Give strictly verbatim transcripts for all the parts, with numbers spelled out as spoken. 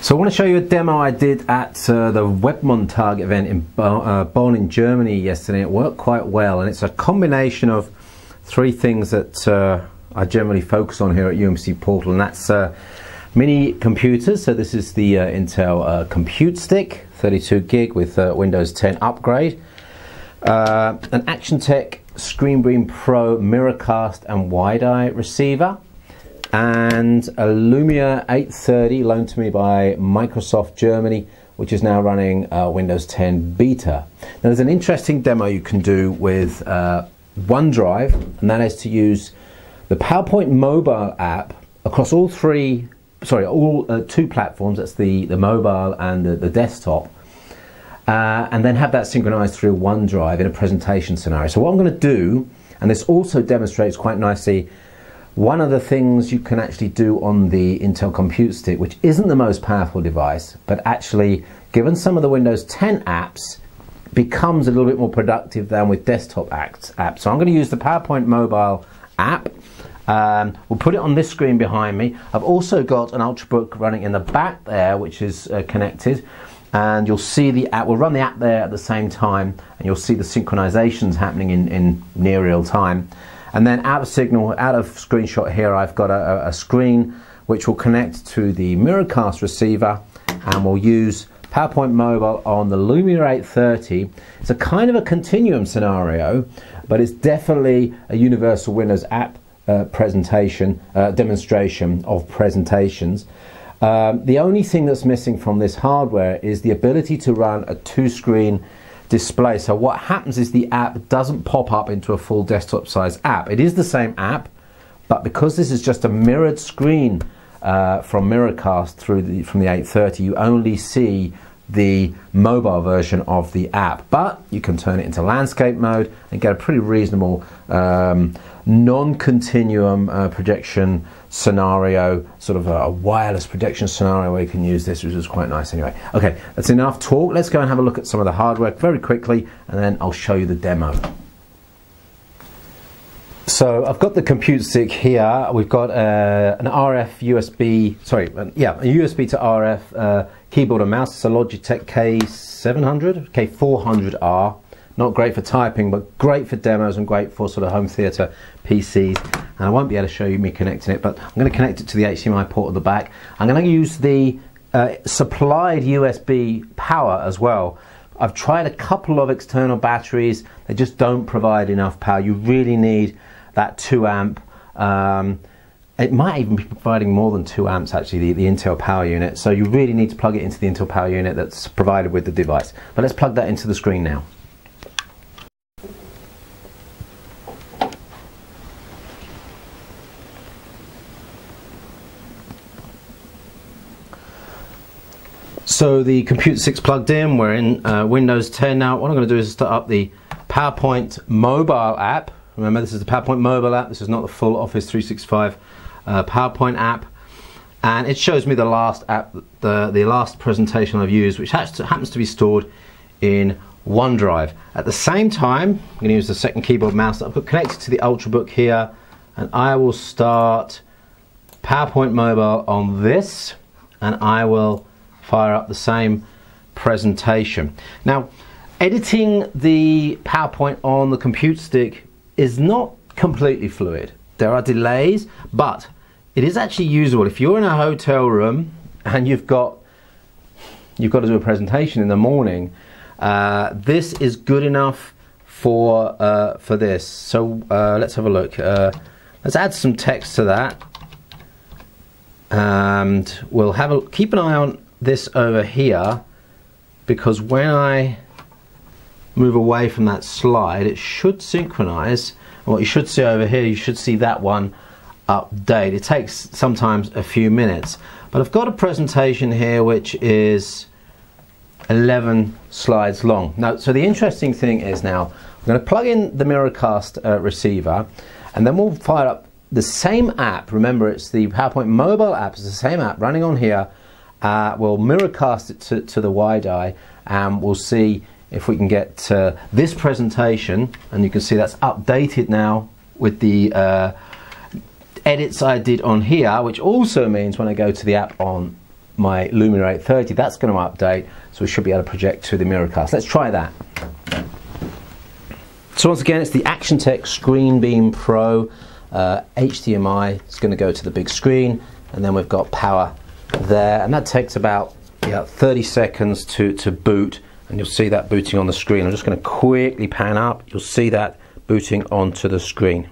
So I want to show you a demo I did at uh, the Webmon Target event in Bo uh, Bonn in Germany yesterday. It worked quite well, and it's a combination of three things that uh, I generally focus on here at U M C Portal, and that's uh, mini computers. So this is the uh, Intel uh, Compute Stick, thirty-two gig with uh, Windows ten upgrade, uh, an ActionTech ScreenBeam Pro Miracast and Wide Eye receiver, and a Lumia eight thirty loaned to me by Microsoft Germany, which is now running uh, Windows ten Beta. Now there's an interesting demo you can do with uh, OneDrive, and that is to use the PowerPoint mobile app across all three, sorry, all uh, two platforms. That's the, the mobile and the, the desktop, uh, and then have that synchronized through OneDrive in a presentation scenario. So what I'm going to do, and this also demonstrates quite nicely one of the things you can actually do on the Intel Compute Stick, which isn't the most powerful device, but actually, given some of the Windows ten apps, becomes a little bit more productive than with desktop apps. So I'm going to use the PowerPoint mobile app. Um, we'll put it on this screen behind me. I've also got an Ultrabook running in the back there, which is uh, connected, and you'll see the app. We'll run the app there at the same time, and you'll see the synchronizations happening in, in near real time. And then out of signal, out of screenshot here, I've got a, a screen which will connect to the Miracast receiver, and we'll use PowerPoint Mobile on the Lumia eight thirty. It's a kind of a continuum scenario, but it's definitely a universal Windows app uh, presentation, uh, demonstration of presentations. Um, the only thing that's missing from this hardware is the ability to run a two-screen display. So what happens is the app doesn't pop up into a full desktop size app. It is the same app, but because this is just a mirrored screen uh, from Miracast through the, from the eight thirty, you only see the mobile version of the app, but you can turn it into landscape mode and get a pretty reasonable um, non-continuum uh, projection scenario, sort of a, a wireless projection scenario where you can use this, which is quite nice anyway. Okay, that's enough talk. Let's go and have a look at some of the hardware very quickly, and then I'll show you the demo. So I've got the Compute Stick here. We've got uh, an R F U S B, sorry, yeah, a U S B to R F uh, keyboard and mouse. It's a Logitech K seven hundred, K four hundred R. Not great for typing, but great for demos and great for sort of home theater P Cs. And I won't be able to show you me connecting it, but I'm going to connect it to the H D M I port at the back. I'm going to use the uh, supplied U S B power as well. I've tried a couple of external batteries. They just don't provide enough power. You really need that two amp, um, it might even be providing more than two amps actually, the, the Intel power unit. So you really need to plug it into the Intel power unit that's provided with the device. But let's plug that into the screen now. So the Compute Stick's plugged in, we're in uh, Windows ten now. What I'm going to do is start up the PowerPoint mobile app. Remember, this is the PowerPoint mobile app. This is not the full Office three sixty-five uh, PowerPoint app, and it shows me the last app, the the last presentation I've used, which has to, happens to be stored in OneDrive. At the same time, I'm going to use the second keyboard mouse that I've got connected to the Ultrabook here, and I will start PowerPoint mobile on this, and I will fire up the same presentation. Now, editing the PowerPoint on the Compute Stick is not completely fluid. There are delays, but it is actually usable. If you're in a hotel room and you've got you've got to do a presentation in the morning, uh, this is good enough for uh, for this. So uh, let's have a look. Uh, let's add some text to that, and we'll have a keep an eye on this over here, because when I move away from that slide, it should synchronize. And what you should see over here, you should see that one update. It takes sometimes a few minutes, but I've got a presentation here which is eleven slides long. Now, so the interesting thing is now, I'm going to plug in the Miracast uh, receiver, and then we'll fire up the same app. Remember, it's the PowerPoint mobile app, it's the same app running on here. Uh, we'll Miracast it to, to the Wide Eye, and we'll see if we can get uh, this presentation, and you can see that's updated now with the uh, edits I did on here, which also means when I go to the app on my Lumia eight thirty. That's going to update, so we should be able to project to the Miracast. Let's try that. So once again, it's the ActionTech ScreenBeam Pro uh, H D M I. It's going to go to the big screen, and then we've got power there, and that takes about yeah, thirty seconds to, to boot, and you'll see that booting on the screen. I'm just going to quickly pan up. You'll see that booting onto the screen.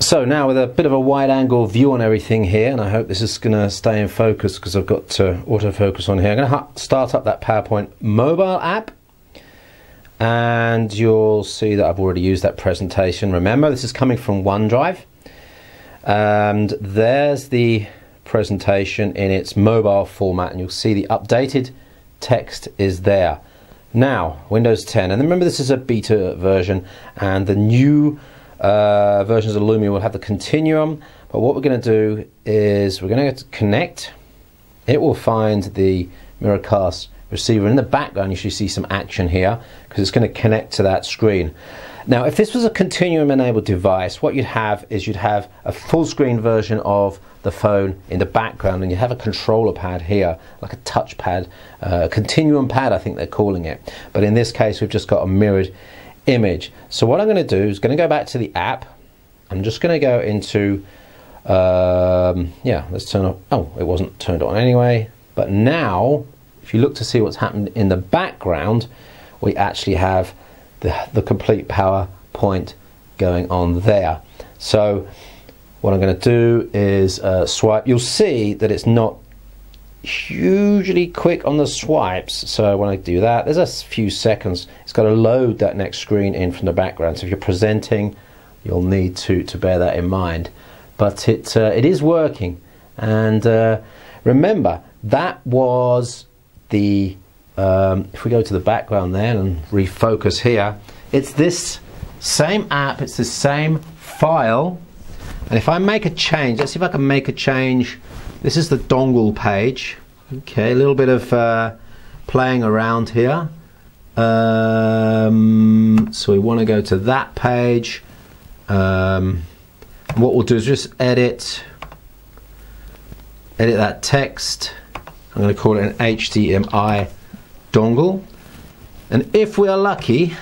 So now with a bit of a wide angle view on everything here, and I hope this is going to stay in focus because I've got to autofocus on here. I'm going to start up that PowerPoint mobile app, and you'll see that I've already used that presentation. Remember, this is coming from OneDrive, and there's the presentation in its mobile format, and you'll see the updated text is there. Now, Windows ten, and remember this is a beta version, and the new Uh, versions of Lumia will have the continuum, but what we're going to do is we're going to connect. It will find the Miracast receiver. In the background you should see some action here because it's going to connect to that screen. Now if this was a continuum enabled device, what you'd have is you'd have a full screen version of the phone in the background, and you have a controller pad here, like a touchpad, uh, continuum pad I think they're calling it, but in this case we've just got a mirrored image. So what I'm going to do is going to go back to the app. I'm just going to go into um, yeah, let's turn on. Oh, it wasn't turned on anyway, but now if you look to see what's happened in the background, we actually have the, the complete PowerPoint going on there. So what I'm going to do is uh, swipe. You'll see that it's not hugely quick on the swipes, so when I do that, there's a few seconds. It's got to load that next screen in from the background, so if you're presenting you'll need to to bear that in mind, but it uh, it is working. And uh, remember, that was the um, if we go to the background then and refocus here, it's this same app, it's the same file. And if I make a change, let's see if I can make a change. This is the dongle page. Okay, a little bit of uh, playing around here. Um, so we want to go to that page. Um, what we'll do is just edit, edit that text. I'm going to call it an H D M I dongle. And if we are lucky,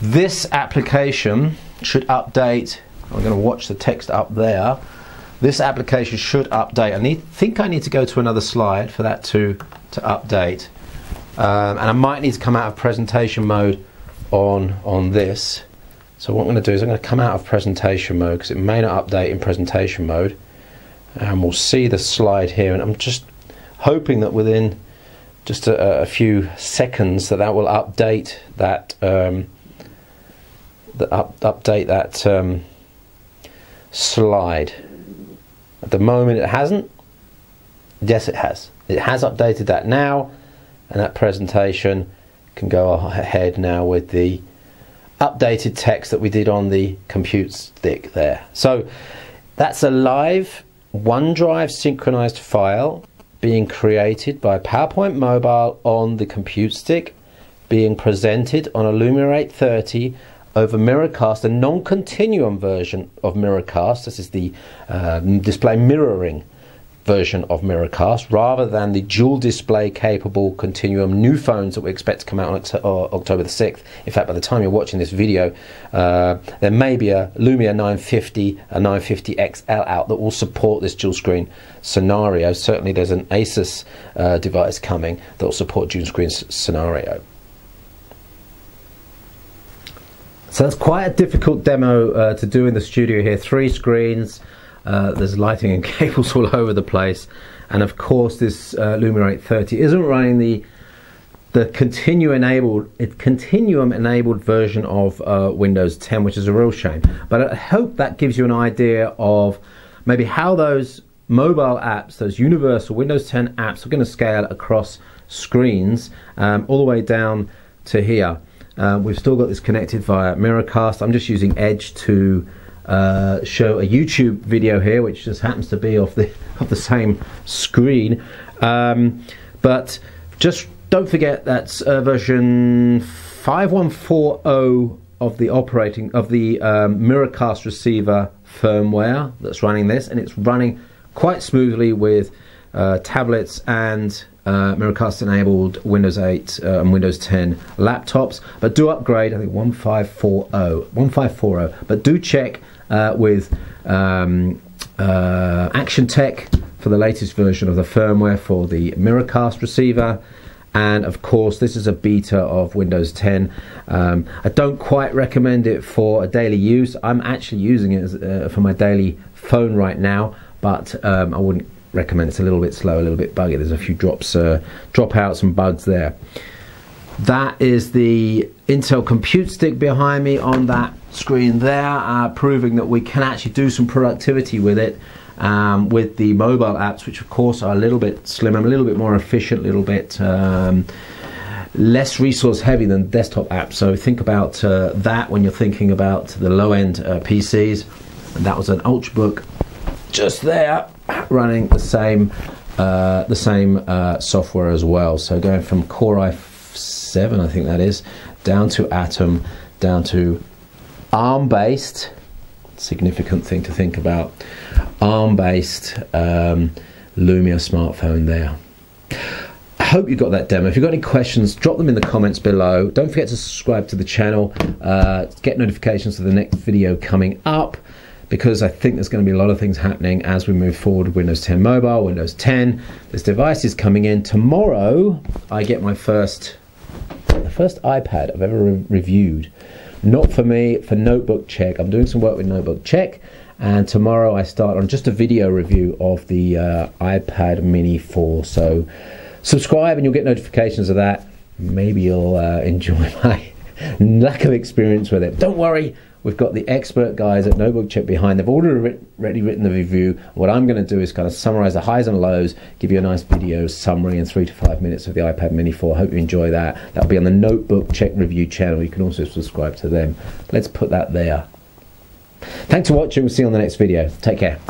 this application should update. I'm going to watch the text up there. This application should update. I need, think I need to go to another slide for that to, to update. Um, and I might need to come out of presentation mode on, on this. So what I'm going to do is I'm going to come out of presentation mode because it may not update in presentation mode. And we'll see the slide here. And I'm just hoping that within just a, a few seconds that that will update that, um, the up, update that um, slide. At the moment it hasn't. Yes, it has. It has updated that now, and that presentation can go ahead now with the updated text that we did on the Compute Stick there. So that's a live OneDrive synchronized file being created by PowerPoint Mobile on the Compute Stick, being presented on a Lumia eight thirty over Miracast, a non-continuum version of Miracast. This is the uh, display mirroring version of Miracast, rather than the dual display capable continuum new phones that we expect to come out on October the sixth. In fact, by the time you're watching this video, uh, there may be a Lumia nine fifty, a nine fifty X L out that will support this dual screen scenario. Certainly there's an Asus uh, device coming that will support dual screen scenario. So that's quite a difficult demo uh, to do in the studio here. Three screens, uh, there's lighting and cables all over the place, and of course this uh, Lumia eight thirty isn't running the the continue enabled, continuum enabled version of uh, Windows ten, which is a real shame. But I hope that gives you an idea of maybe how those mobile apps, those universal Windows ten apps, are going to scale across screens um, all the way down to here. Uh, we've still got this connected via Miracast. I'm just using Edge to uh, show a YouTube video here, which just happens to be off the, off the same screen. Um, but just don't forget that's uh, version five one four zero point zero of the operating of the um, Miracast receiver firmware that's running this, and it's running quite smoothly with uh, tablets and uh, Miracast enabled Windows eight uh, and Windows ten laptops. But do upgrade, I think fifteen forty, but do check uh, with um, uh, ActionTech for the latest version of the firmware for the Miracast receiver. And of course, this is a beta of Windows ten. Um, I don't quite recommend it for a daily use. I'm actually using it as, uh, for my daily phone right now, but um, I wouldn't recommend it. It's a little bit slow, a little bit buggy. There's a few drops, uh, dropouts and bugs there. That is the Intel Compute Stick behind me on that screen there, uh, proving that we can actually do some productivity with it. Um, with the mobile apps, which of course are a little bit slimmer, a little bit more efficient, a little bit um, less resource heavy than desktop apps. So think about uh, that when you're thinking about the low-end uh, P Cs. And that was an Ultrabook just there, running the same uh, the same uh, software as well. So going from Core i seven, I think that is, down to Atom, down to ARM-based. Significant thing to think about. ARM-based um, Lumia smartphone there. I hope you got that demo. If you've got any questions, drop them in the comments below. Don't forget to subscribe to the channel. Uh, get notifications for the next video coming up, because I think there's going to be a lot of things happening as we move forward with Windows ten Mobile, Windows ten. There's devices coming in. Tomorrow, I get my first, the first iPad I've ever re reviewed. Not for me, for Notebook Check. I'm doing some work with Notebook Check, and tomorrow I start on just a video review of the uh, iPad Mini four. So subscribe and you'll get notifications of that. Maybe you'll uh, enjoy my lack of experience with it. Don't worry, we've got the expert guys at Notebook Check behind. They've already written the review. What I'm going to do is kind of summarize the highs and lows, give you a nice video summary in three to five minutes of the iPad Mini four. Hope you enjoy that. That'll be on the Notebook Check review channel. You can also subscribe to them. Let's put that there. Thanks for watching. We'll see you on the next video. Take care.